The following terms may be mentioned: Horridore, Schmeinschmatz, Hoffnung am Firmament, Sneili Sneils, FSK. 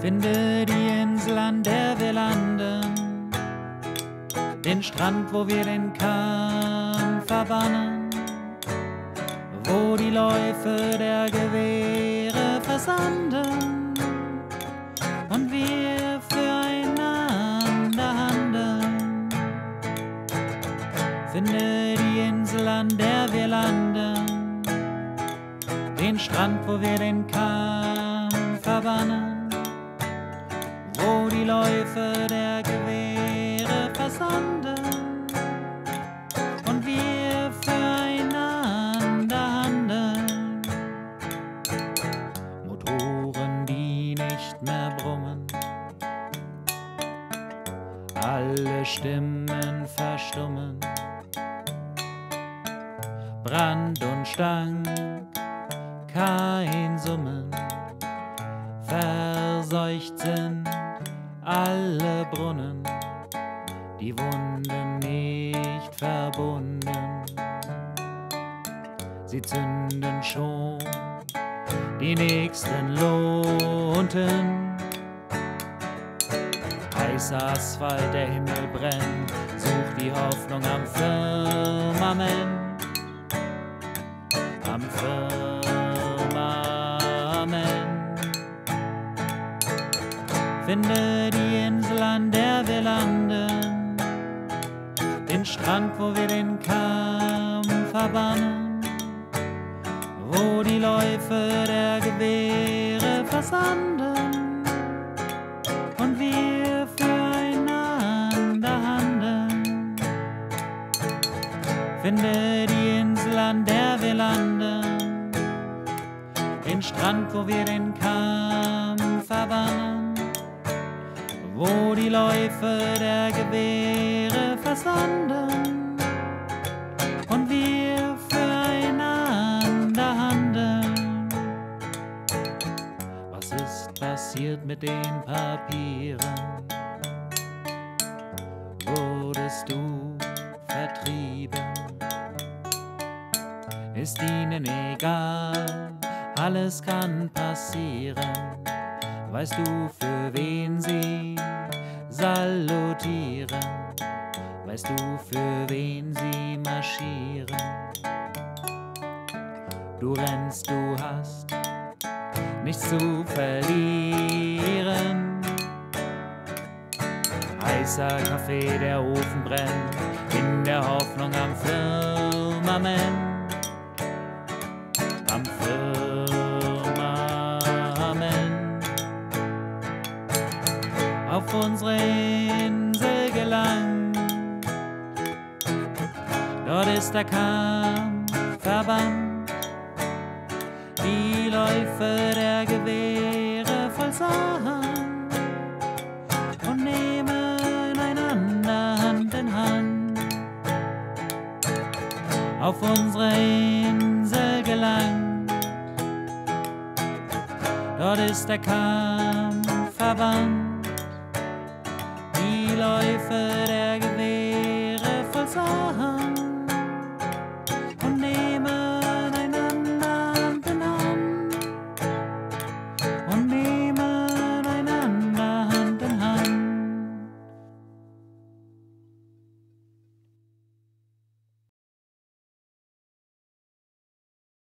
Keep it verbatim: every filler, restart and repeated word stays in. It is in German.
Finde die Insel, an der wir landen, den Strand, wo wir den Kahn verbannen, wo die Läufe der Gewehre versanden und wir füreinander handeln. Finde die Insel, an der wir landen, den Strand, wo wir den Kahn verbannen, wo die Läufe der Gewehre versanden und wir füreinander handeln. Motoren, die nicht mehr brummen, alle Stimmen verstummen, Brand und Stank, kein Summen, verseucht sind alle Brunnen, die Wunden nicht verbunden. Sie zünden schon die nächsten Lunten. Heißer Asphalt, der Himmel brennt, sucht die Hoffnung am Firmament. Am Firmament. Finde die Insel, an der wir landen, den Strand, wo wir den Kampf verbannen, wo die Läufe der Gewehre versanden und wir füreinander handeln. Finde die Insel, an der wir landen, den Strand, wo wir den Kampf verbannen, wo die Läufe der Gewehre versanden und wir füreinander handeln. Was ist passiert mit den Papieren? Wurdest du vertrieben? Ist ihnen egal, alles kann passieren. Weißt du, für wen sie salutieren? Weißt du, für wen sie marschieren? Du rennst, du hast nichts zu verlieren. Heißer Kaffee, der Ofen brennt, in der Hoffnung am Firmament. Am Firmament. Auf unsere Insel gelangt, dort ist der Kampf verbannt, die Läufe der Gewehre voll Sand und nehmen einander Hand in Hand. Auf unsere Insel gelangt, dort ist der Kampf verbannt, die Läufe der Gewehre voll Sand.